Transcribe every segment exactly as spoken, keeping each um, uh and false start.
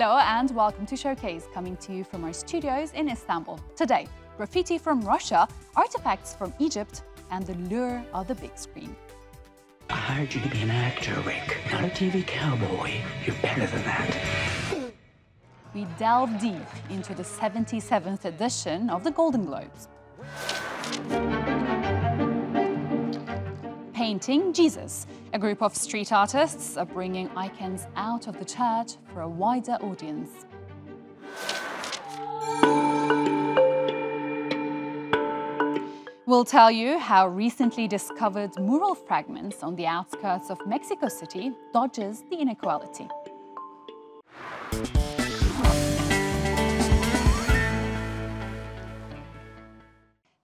Hello and welcome to Showcase, coming to you from our studios in Istanbul. Today, graffiti from Russia, artifacts from Egypt, and the lure of the big screen. I hired you to be an actor, Rick, not a T V cowboy. You're better than that. We delve deep into the seventy-seventh edition of the Golden Globes. Painting Jesus. A group of street artists are bringing icons out of the church for a wider audience. We'll tell you how recently discovered mural fragments on the outskirts of Mexico City dodges the inequality.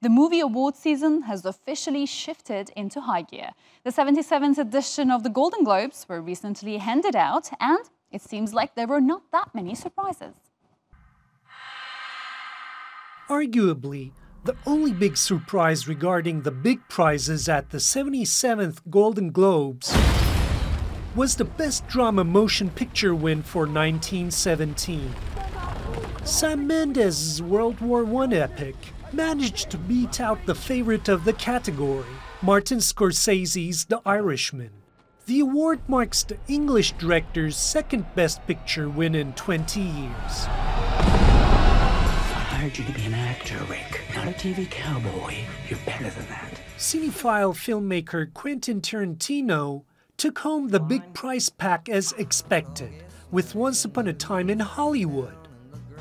The movie award season has officially shifted into high gear. The seventy-seventh edition of the Golden Globes were recently handed out, and it seems like there were not that many surprises. Arguably, the only big surprise regarding the big prizes at the seventy-seventh Golden Globes was the Best Drama Motion Picture win for nineteen seventeen. Sam Mendes' World War One epic managed to beat out the favorite of the category, Martin Scorsese's The Irishman. The award marks the English director's second Best Picture win in twenty years. I hired you to be an actor, Rick, not a T V cowboy. You're better than that. Cinephile filmmaker Quentin Tarantino took home the big prize pack as expected, with Once Upon a Time in Hollywood.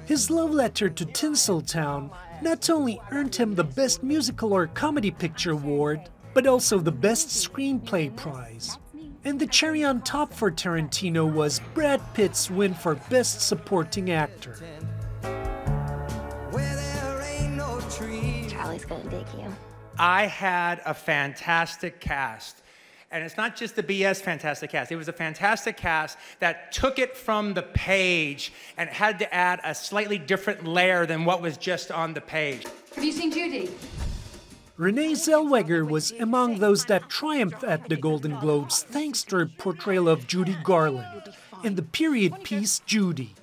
His love letter to Tinseltown not only earned him the Best Musical or Comedy Picture Award, but also the Best Screenplay Prize. And the cherry on top for Tarantino was Brad Pitt's win for Best Supporting Actor. Charlie's gonna dig you. I had a fantastic cast. And it's not just the B S fantastic cast. It was a fantastic cast that took it from the page and had to add a slightly different layer than what was just on the page. Have you seen Judy? Renee Zellweger was among those that triumphed at the Golden Globes thanks to her portrayal of Judy Garland in the period piece Judy.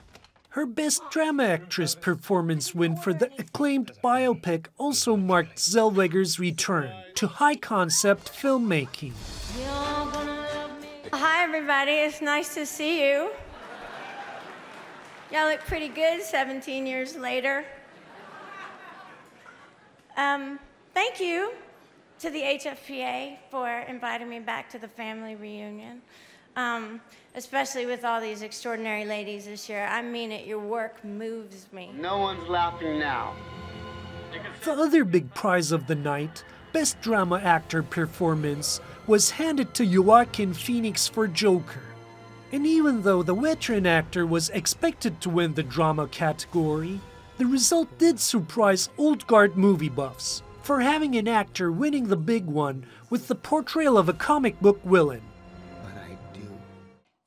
Her Best Drama Actress performance win for the acclaimed biopic also marked Zellweger's return to high-concept filmmaking. Hi, everybody. It's nice to see you. Y'all look pretty good seventeen years later. Um, thank you to the H F P A for inviting me back to the family reunion. Um, especially with all these extraordinary ladies this year. I mean it, your work moves me. No one's laughing now. The other big prize of the night, Best Drama Actor Performance, was handed to Joaquin Phoenix for Joker. And even though the veteran actor was expected to win the drama category, the result did surprise old guard movie buffs for having an actor winning the big one with the portrayal of a comic book villain.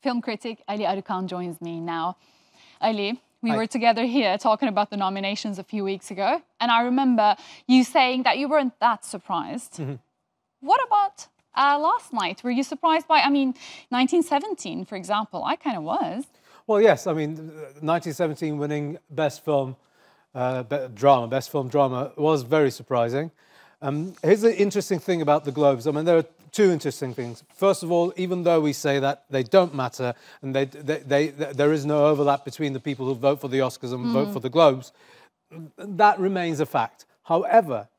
Film critic Ali Arıkan joins me now. Ali, we Hi. were together here talking about the nominations a few weeks ago, and I remember you saying that you weren't that surprised. Mm-hmm. What about uh, last night? Were you surprised by, I mean, nineteen seventeen, for example? I kind of was. Well, yes. I mean, nineteen seventeen winning Best Film uh, be Drama, Best Film Drama, was very surprising. Um, here's the interesting thing about the Globes. I mean, there are two interesting things. First of all, even though we say that they don't matter and they, they, they, they, there is no overlap between the people who vote for the Oscars and mm. vote for the Globes, that remains a fact. However,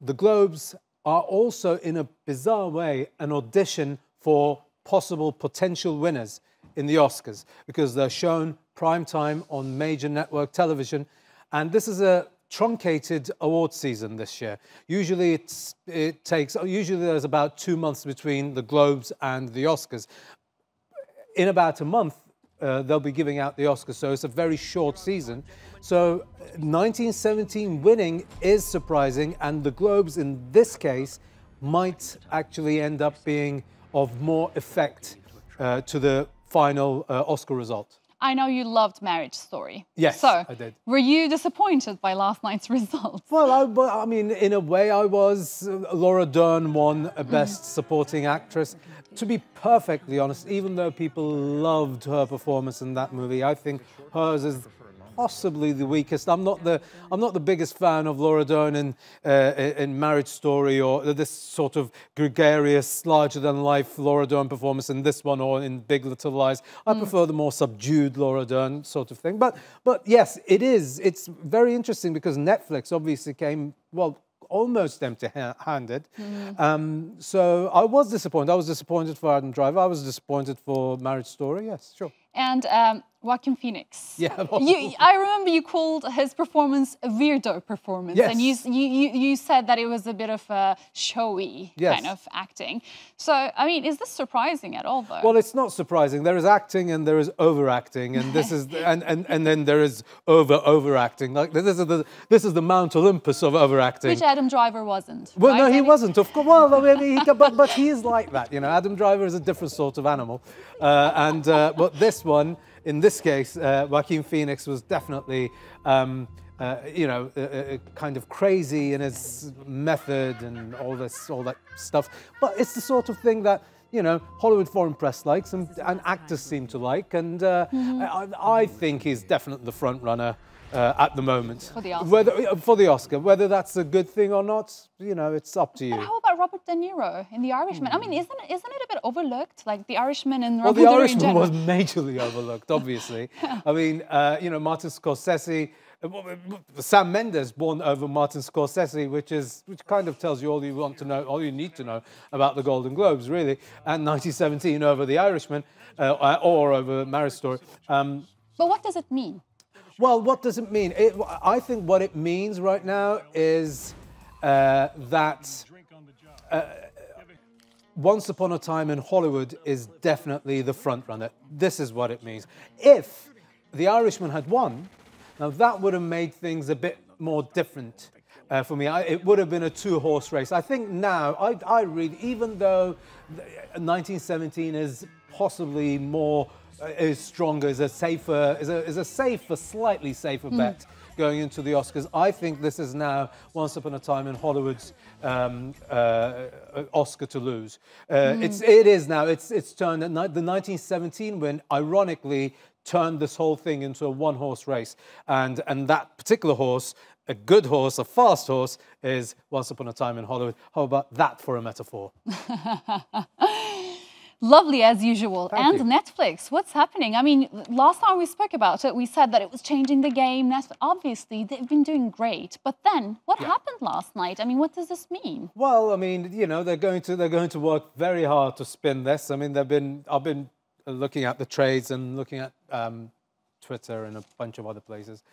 the Globes are also, in a bizarre way, an audition for possible potential winners in the Oscars because they're shown prime time on major network television. And this is a truncated award season this year. Usually it's, it takes, usually there's about two months between the Globes and the Oscars. In about a month, uh, they'll be giving out the Oscars, so it's a very short season. So nineteen seventeen winning is surprising, and the Globes in this case might actually end up being of more effect uh, to the final uh, Oscar result. I know you loved Marriage Story. Yes, so, I did. Were you disappointed by last night's results? Well, I, I mean, in a way I was. Laura Dern won a Best Supporting Actress. To be perfectly honest, even though people loved her performance in that movie, I think hers is possibly the weakest. I'm not the I'm not the biggest fan of Laura Dern in uh, in Marriage Story, or this sort of gregarious, larger than life Laura Dern performance in this one, or in Big Little Lies. I mm. prefer the more subdued Laura Dern sort of thing. But but yes, it is. It's very interesting because Netflix obviously came well. almost empty-handed. Mm. Um, so I was disappointed. I was disappointed for Adam Driver. I was disappointed for Marriage Story, yes, sure. And um, Joaquin Phoenix. Yeah. You, I remember you called his performance a weirdo performance. Yes. And you, you, you said that it was a bit of a showy yes. kind of acting. So, I mean, is this surprising at all, though? Well, it's not surprising. There is acting and there is overacting. And this is and, and, and then there is over-overacting. Like, this is, the, this is the Mount Olympus of overacting. Which Adam Driver wasn't. Well, right? no, he I mean... wasn't. Of course. Well, I mean, he, but, but he is like that, you know. Adam Driver is a different sort of animal. Uh, and, uh, but this one... In this case, uh, Joaquin Phoenix was definitely, um, uh, you know, uh, uh, kind of crazy in his method and all this, all that stuff. But it's the sort of thing that, you know, Hollywood foreign press likes and, and actors seem to like. And uh, mm-hmm. I, I think he's definitely the front runner uh, at the moment. For the Oscar. Whether, for the Oscar. Whether that's a good thing or not, you know, it's up to you. But how about Robert De Niro in The Irishman? Mm. I mean, isn't it, isn't it a bit overlooked? Like, The Irishman and Robert De Niro. Well, The Irishman was majorly overlooked, obviously. yeah. I mean, uh, you know, Martin Scorsese, Sam Mendes won over Martin Scorsese, which is which kind of tells you all you want to know, all you need to know about the Golden Globes, really, and nineteen seventeen over The Irishman, uh, or over Marriage Story. Um, but what does it mean? Well, what does it mean? It, I think what it means right now is uh, that uh, Once Upon a Time in Hollywood is definitely the front runner. This is what it means. If The Irishman had won, now that would have made things a bit more different uh, for me. I, it would have been a two-horse race. I think now, I, I read, even though nineteen seventeen is possibly more... is stronger, is a safer, is a, is a safer, slightly safer bet mm. going into the Oscars. I think this is now Once Upon a Time in Hollywood's um, uh, Oscar to lose. Uh, mm. It's it is now. It's it's turned. The nineteen seventeen win, ironically, turned this whole thing into a one-horse race, and and that particular horse, a good horse, a fast horse, is Once Upon a Time in Hollywood. How about that for a metaphor? Lovely as usual. Thank and you. Netflix, what's happening? I mean, last time we spoke about it, we said that it was changing the game. Netflix, obviously, they've been doing great. But then, what yeah. happened last night? I mean, what does this mean? Well, I mean, you know, they're going to they're going to work very hard to spin this. I mean, they've been I've been looking at the trades and looking at um, Twitter and a bunch of other places,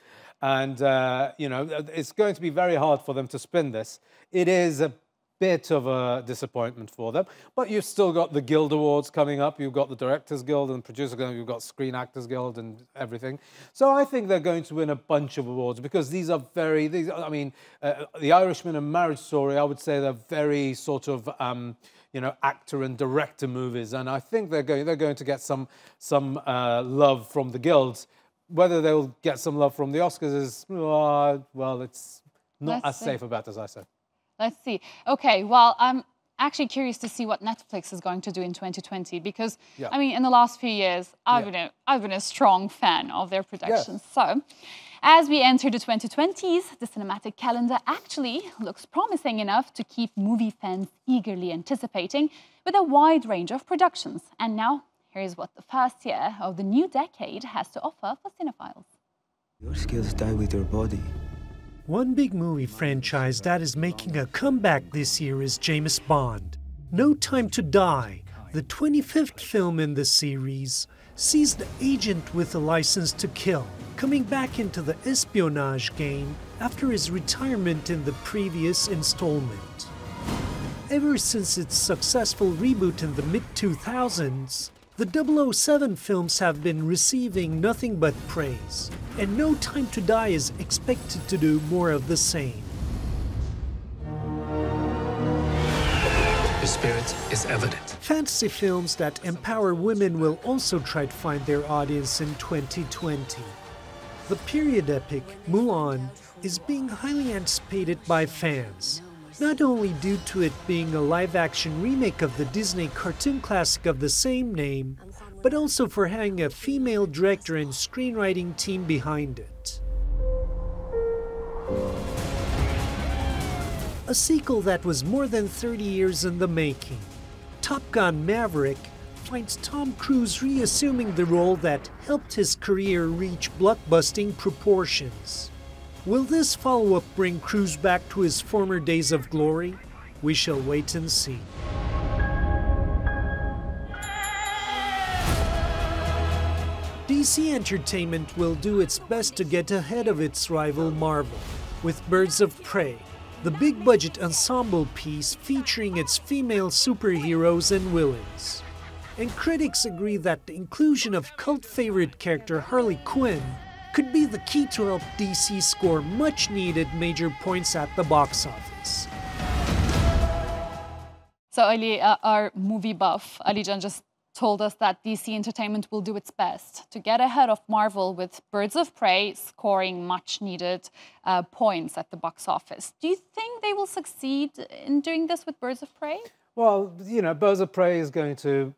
and uh, you know, it's going to be very hard for them to spin this. It is a bit of a disappointment for them, but you've still got the Guild Awards coming up, you've got the Directors Guild and Producers Guild, you've got Screen Actors Guild and everything. So I think they're going to win a bunch of awards because these are very, these, I mean, uh, The Irishman and Marriage Story, I would say they're very sort of, um, you know, actor and director movies, and I think they're going, they're going to get some, some uh, love from the Guilds. Whether they'll get some love from the Oscars is, uh, well, it's not That's as safe a bet as I said. Let's see. Okay, well, I'm actually curious to see what Netflix is going to do in twenty twenty because, yeah. I mean, in the last few years, I've, yeah. been a, I've been a strong fan of their productions. Yeah. So, as we enter the twenty twenties, the cinematic calendar actually looks promising enough to keep movie fans eagerly anticipating with a wide range of productions. And now, here's what the first year of the new decade has to offer for cinephiles. Your skills die with your body. One big movie franchise that is making a comeback this year is James Bond. No Time to Die, the twenty-fifth film in the series, sees the agent with a license to kill coming back into the espionage game after his retirement in the previous installment. Ever since its successful reboot in the mid two thousands, the double oh seven films have been receiving nothing but praise, and No Time to Die is expected to do more of the same. His spirit is evident. Fantasy films that empower women will also try to find their audience in twenty twenty. The period epic Mulan is being highly anticipated by fans, not only due to it being a live-action remake of the Disney cartoon classic of the same name, but also for having a female director and screenwriting team behind it. A sequel that was more than thirty years in the making, Top Gun Maverick finds Tom Cruise reassuming the role that helped his career reach blockbusting proportions. Will this follow-up bring Cruise back to his former days of glory? We shall wait and see. D C Entertainment will do its best to get ahead of its rival Marvel with Birds of Prey, the big-budget ensemble piece featuring its female superheroes and villains. And critics agree that the inclusion of cult favorite character Harley Quinn could be the key to help D C score much-needed major points at the box office. So Ali, uh, our movie buff, Alican, just told us that D C Entertainment will do its best to get ahead of Marvel with Birds of Prey scoring much-needed uh, points at the box office. Do you think they will succeed in doing this with Birds of Prey? Well, you know, Birds of Prey is going to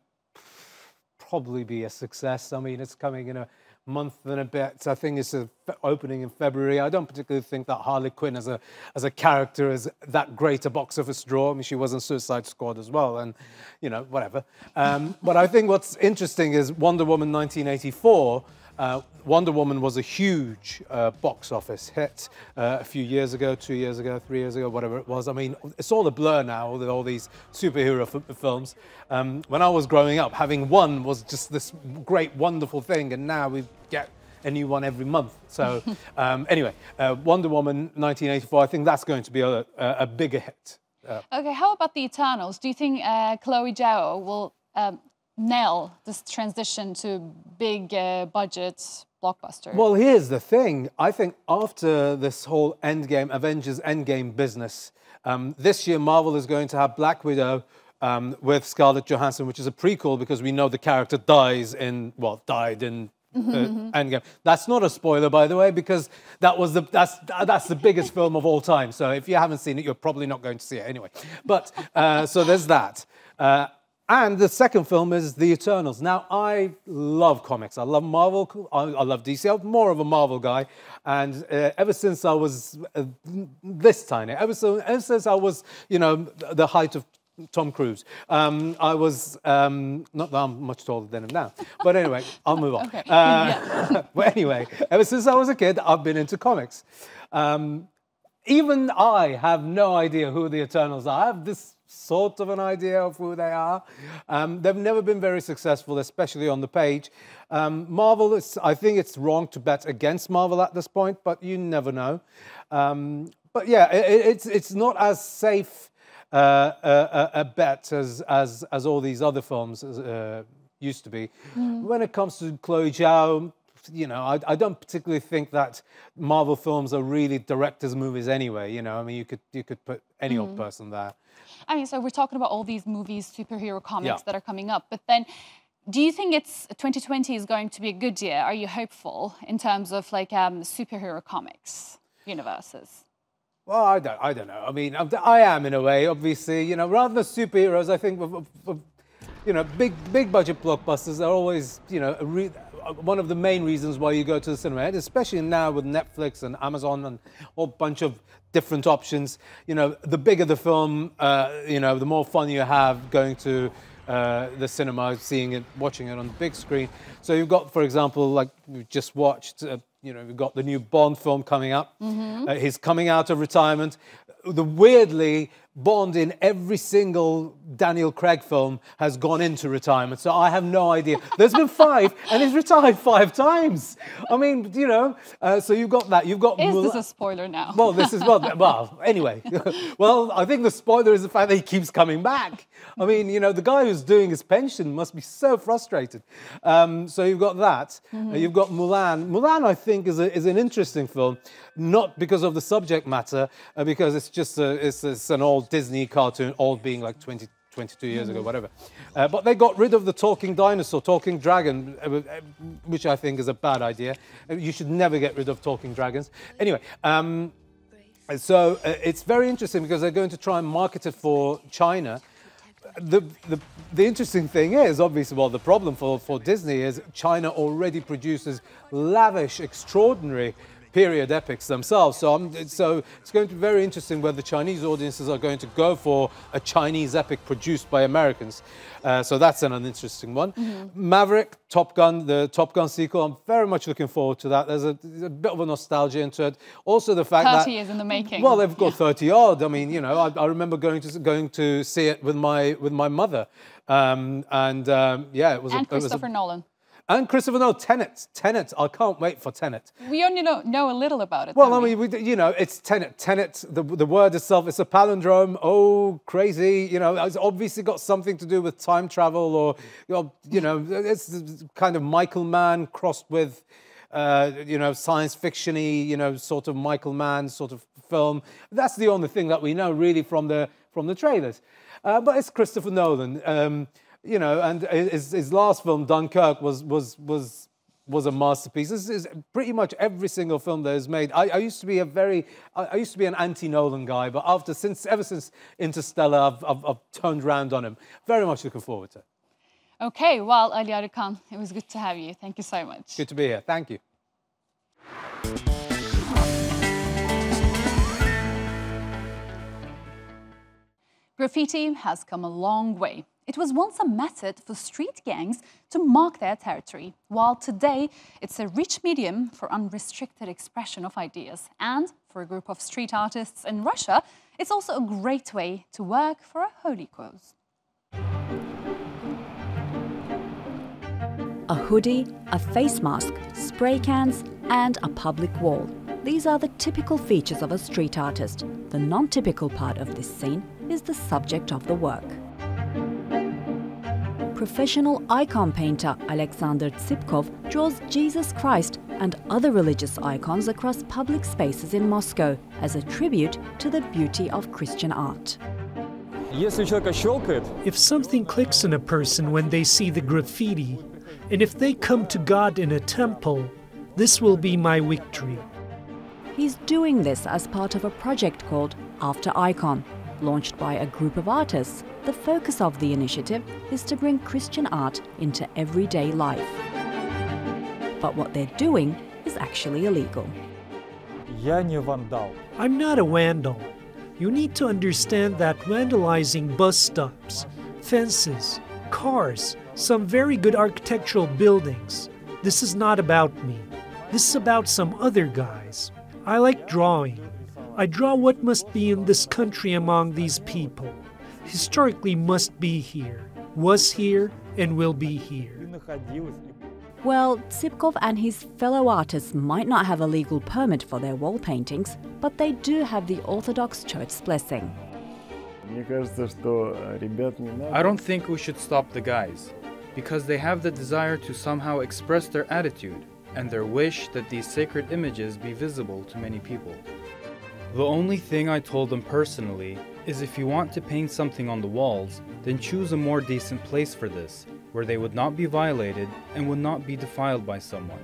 probably be a success. I mean, it's coming in a month and a bit. I think it's a opening in February. I don't particularly think that Harley Quinn as a as a character is that great a box office draw. I mean, she was in Suicide Squad as well, and you know, whatever. Um, but I think what's interesting is Wonder Woman nineteen eighty-four. Uh, Wonder Woman was a huge uh, box office hit uh, a few years ago, two years ago, three years ago, whatever it was. I mean, it's all a blur now, all, the, all these superhero f films. Um, when I was growing up, having one was just this great, wonderful thing, and now we get a new one every month. So um, anyway, uh, Wonder Woman nineteen eighty-four, I think that's going to be a, a, a bigger hit. Uh, okay, how about The Eternals? Do you think uh, Chloe Zhao will... Um nail this transition to big uh, budget blockbuster? Well, here's the thing. I think after this whole Endgame, Avengers Endgame business, um, this year Marvel is going to have Black Widow um, with Scarlett Johansson, which is a prequel because we know the character dies in, well, died in uh, Endgame. That's not a spoiler, by the way, because that was the, that's, that's the biggest film of all time. So if you haven't seen it, you're probably not going to see it anyway. But, uh, so there's that. Uh, And the second film is The Eternals. Now, I love comics. I love Marvel. I, I love D C. I'm more of a Marvel guy. And uh, ever since I was uh, this tiny, ever, so, ever since I was, you know, the height of Tom Cruise, um, I was, um, not that I'm much taller than him now. But anyway, I'll move on. Okay. Uh, yeah. But anyway, ever since I was a kid, I've been into comics. Um, even I have no idea who The Eternals are. I have this sort of an idea of who they are. Um, they've never been very successful, especially on the page. Um, Marvel, is, I think it's wrong to bet against Marvel at this point, but you never know. Um, but yeah, it, it's, it's not as safe uh, a, a bet as, as, as all these other films uh, used to be. Mm. When it comes to Chloe Zhao, you know, I, I don't particularly think that Marvel films are really directors' movies anyway. You know, I mean, you could you could put any mm-hmm. old person there. I mean, so we're talking about all these movies, superhero comics yeah. that are coming up. But then, do you think it's twenty twenty is going to be a good year? Are you hopeful in terms of like um, superhero comics universes? Well, I don't, I don't know. I mean, I am in a way, obviously. You know, rather than superheroes, I think, you know, big big budget blockbusters are always, you know, a re one of the main reasons why you go to the cinema, especially now with Netflix and Amazon and a whole bunch of different options. You know, the bigger the film, uh, you know, the more fun you have going to uh, the cinema, seeing it, watching it on the big screen. So you've got, for example, like we just watched, uh, you know, we've got the new Bond film coming up. Mm-hmm. uh, he's coming out of retirement. The weirdly, Bond in every single Daniel Craig film has gone into retirement, so I have no idea. There's been five, and he's retired five times. I mean, you know, uh, so you've got that. You've got. Is Mul this a spoiler now? Well, this is well. Well, anyway, well, I think the spoiler is the fact that he keeps coming back. I mean, you know, the guy who's doing his pension must be so frustrated. Um, so you've got that. Mm-hmm. uh, you've got Mulan. Mulan, I think, is a, is an interesting film, not because of the subject matter, uh, because it's just a, it's, it's an old Disney cartoon, all being like 20, twenty-two years mm-hmm. ago, whatever. Uh, but they got rid of the talking dinosaur, talking dragon, which I think is a bad idea. You should never get rid of talking dragons. Anyway, um, so uh, it's very interesting because they're going to try and market it for China. The, the, the interesting thing is, obviously, well, the problem for, for Disney is China already produces lavish, extraordinary period epics themselves. So, um, so it's going to be very interesting whether Chinese audiences are going to go for a Chinese epic produced by Americans. Uh, so that's an, an interesting one. Mm-hmm. Maverick, Top Gun, the Top Gun sequel, I'm very much looking forward to that. There's a, a bit of a nostalgia into it. Also the fact that... thirty years in the making. Well, they've got thirty odd. I mean, you know, I, I remember going to, going to see it with my, with my mother. Um, and um, yeah, it was... And a, Christopher it was a, Nolan. And Christopher Nolan, Tenet, Tenet, I can't wait for Tenet. We only know, know a little about it. Well, I mean, we? We, you know, it's Tenet, Tenet, the, the word itself, it's a palindrome, oh, crazy, you know, it's obviously got something to do with time travel or, you know, it's kind of Michael Mann crossed with, uh, you know, science fiction-y, you know, sort of Michael Mann sort of film. That's the only thing that we know really from the, from the trailers. Uh, but it's Christopher Nolan. Um, You know, and his, his last film, Dunkirk, was was was was a masterpiece. This is pretty much every single film that is made. I, I used to be a very, I, I used to be an anti-Nolan guy, but after since ever since Interstellar, I've, I've, I've turned round on him. Very much looking forward to it. Okay, well, Ali Arıkan, it was good to have you. Thank you so much. Good to be here. Thank you. Graffiti has come a long way. It was once a method for street gangs to mark their territory, while today it's a rich medium for unrestricted expression of ideas. And for a group of street artists in Russia, it's also a great way to work for a holy cause. A hoodie, a face mask, spray cans and a public wall. These are the typical features of a street artist. The non-typical part of this scene is the subject of the work. Professional icon painter Alexander Tsipkov draws Jesus Christ and other religious icons across public spaces in Moscow as a tribute to the beauty of Christian art. If something clicks in a person when they see the graffiti, and if they come to God in a temple, this will be my victory. He's doing this as part of a project called After Icon, launched by a group of artists. The focus of the initiative is to bring Christian art into everyday life. But what they're doing is actually illegal. I'm not a vandal. You need to understand that vandalizing bus stops, fences, cars, some very good architectural buildings. This is not about me. This is about some other guys. I like drawing. I draw what must be in this country among these people. Historically must be here, was here, and will be here. Well, Tsipkov and his fellow artists might not have a legal permit for their wall paintings, but they do have the Orthodox Church's blessing. I don't think we should stop the guys, because they have the desire to somehow express their attitude and their wish that these sacred images be visible to many people. The only thing I told them personally is if you want to paint something on the walls, then choose a more decent place for this, where they would not be violated and would not be defiled by someone.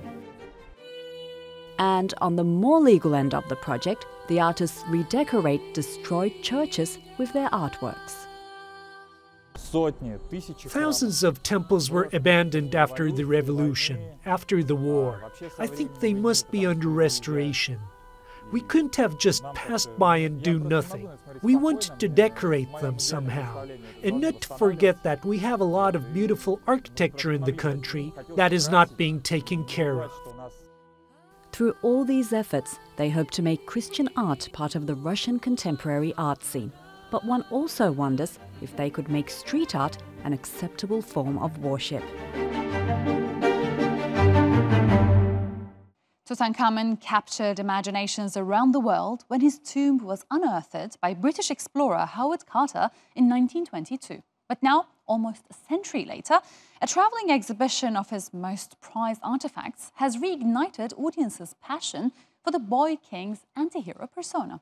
And on the more legal end of the project, the artists redecorate destroyed churches with their artworks. Thousands of temples were abandoned after the revolution, after the war. I think they must be under restoration. We couldn't have just passed by and do nothing. We wanted to decorate them somehow. And not to forget that we have a lot of beautiful architecture in the country that is not being taken care of. Through all these efforts, they hope to make Christian art part of the Russian contemporary art scene. But one also wonders if they could make street art an acceptable form of worship. Tutankhamun captured imaginations around the world when his tomb was unearthed by British explorer Howard Carter in nineteen twenty-two. But now, almost a century later, a travelling exhibition of his most prized artefacts has reignited audiences' passion for the boy king's anti-hero persona.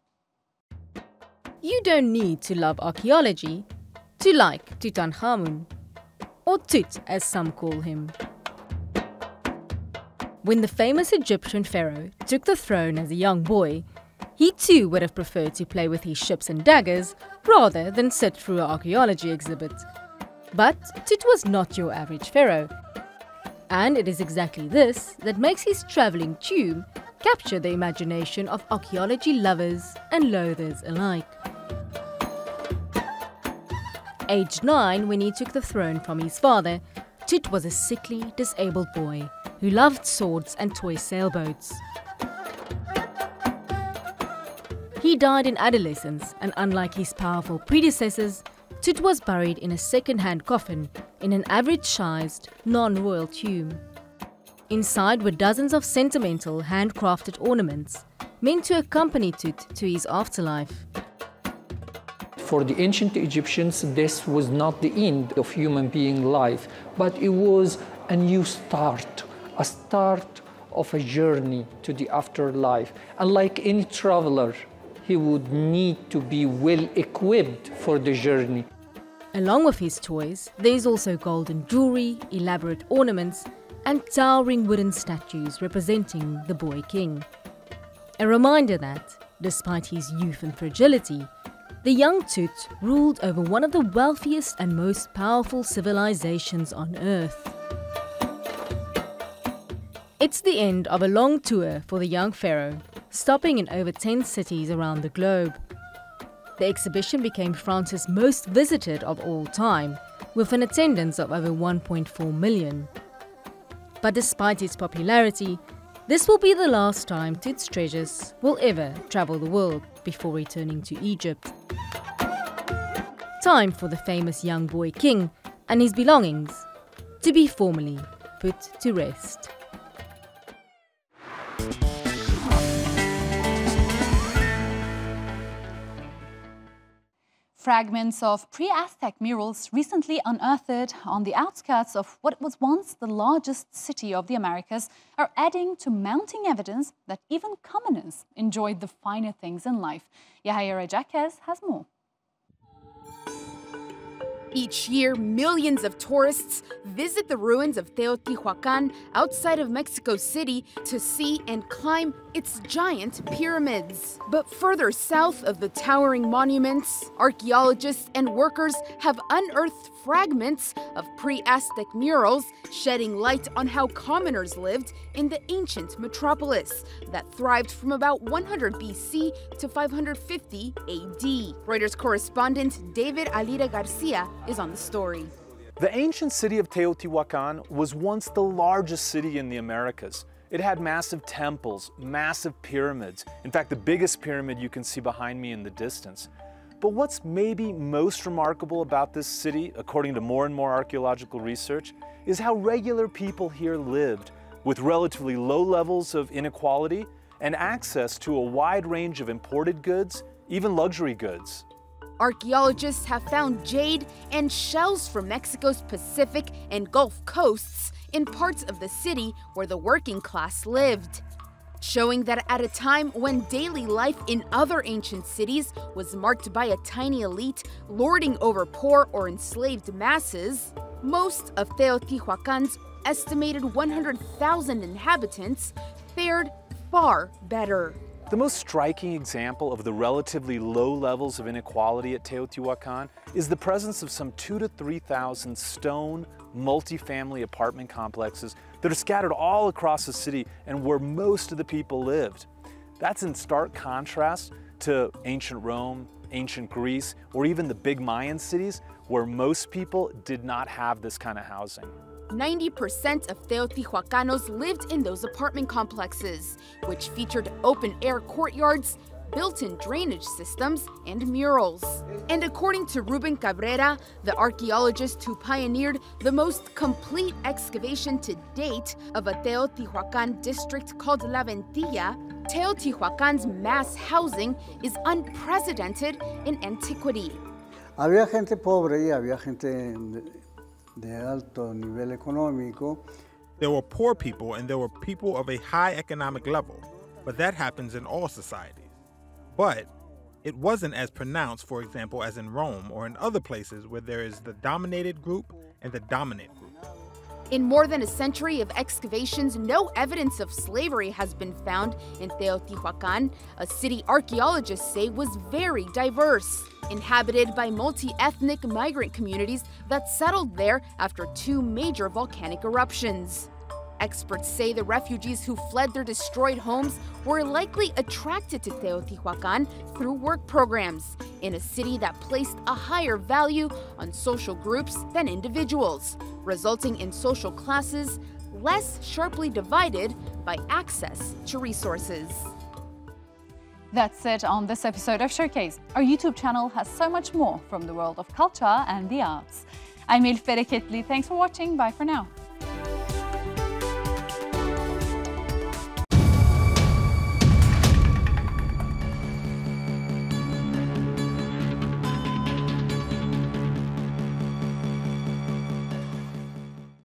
You don't need to love archaeology to like Tutankhamun, or Tut as some call him. When the famous Egyptian pharaoh took the throne as a young boy, he too would have preferred to play with his ships and daggers rather than sit through an archaeology exhibit. But Tut was not your average pharaoh, and it is exactly this that makes his travelling tomb capture the imagination of archaeology lovers and loathers alike. Aged nine when he took the throne from his father, Tut was a sickly, disabled boy who loved swords and toy sailboats. He died in adolescence, and unlike his powerful predecessors, Tut was buried in a second-hand coffin in an average-sized, non-royal tomb. Inside were dozens of sentimental, handcrafted ornaments meant to accompany Tut to his afterlife. For the ancient Egyptians, this was not the end of human being life, but it was a new start. A start of a journey to the afterlife. And like any traveler, he would need to be well equipped for the journey. Along with his toys, there is also golden jewelry, elaborate ornaments, and towering wooden statues representing the boy king. A reminder that, despite his youth and fragility, the young Tut ruled over one of the wealthiest and most powerful civilizations on Earth. It's the end of a long tour for the young pharaoh, stopping in over ten cities around the globe. The exhibition became France's most visited of all time, with an attendance of over one point four million. But despite its popularity, this will be the last time Tut's treasures will ever travel the world before returning to Egypt. Time for the famous young boy king and his belongings to be formally put to rest. Fragments of pre-Aztec murals recently unearthed on the outskirts of what was once the largest city of the Americas are adding to mounting evidence that even commoners enjoyed the finer things in life. Yahaira Jaquez has more. Each year, millions of tourists visit the ruins of Teotihuacan outside of Mexico City to see and climb its giant pyramids. But further south of the towering monuments, archaeologists and workers have unearthed fragments of pre-Aztec murals, shedding light on how commoners lived in the ancient metropolis that thrived from about one hundred B C to five hundred fifty A D. Reuters correspondent David Alira Garcia is on the story. The ancient city of Teotihuacan was once the largest city in the Americas. It had massive temples, massive pyramids. In fact, the biggest pyramid you can see behind me in the distance. But what's maybe most remarkable about this city, according to more and more archaeological research, is how regular people here lived, with relatively low levels of inequality and access to a wide range of imported goods, even luxury goods. Archaeologists have found jade and shells from Mexico's Pacific and Gulf coasts in parts of the city where the working class lived, showing that at a time when daily life in other ancient cities was marked by a tiny elite lording over poor or enslaved masses, most of Teotihuacan's estimated one hundred thousand inhabitants fared far better. The most striking example of the relatively low levels of inequality at Teotihuacan is the presence of some two to three thousand stone multi-family apartment complexes that are scattered all across the city and where most of the people lived. That's in stark contrast to ancient Rome, ancient Greece, or even the big Mayan cities where most people did not have this kind of housing. ninety percent of Teotihuacanos lived in those apartment complexes, which featured open-air courtyards, built-in drainage systems, and murals. And according to Ruben Cabrera, the archaeologist who pioneered the most complete excavation to date of a Teotihuacan district called La Ventilla, Teotihuacan's mass housing is unprecedented in antiquity. Había gente pobre y había gente de alto nivel económico. There were poor people and there were people of a high economic level, but that happens in all societies. But It wasn't as pronounced, for example, as in Rome or in other places where there is the dominated group and the dominant group. In more than a century of excavations, no evidence of slavery has been found in Teotihuacan, a city archaeologists say was very diverse, inhabited by multi-ethnic migrant communities that settled there after two major volcanic eruptions. Experts say the refugees who fled their destroyed homes were likely attracted to Teotihuacan through work programs in a city that placed a higher value on social groups than individuals, resulting in social classes less sharply divided by access to resources. That's it on this episode of Showcase. Our YouTube channel has so much more from the world of culture and the arts. I'm Elif Bereketli. Thanks for watching. Bye for now.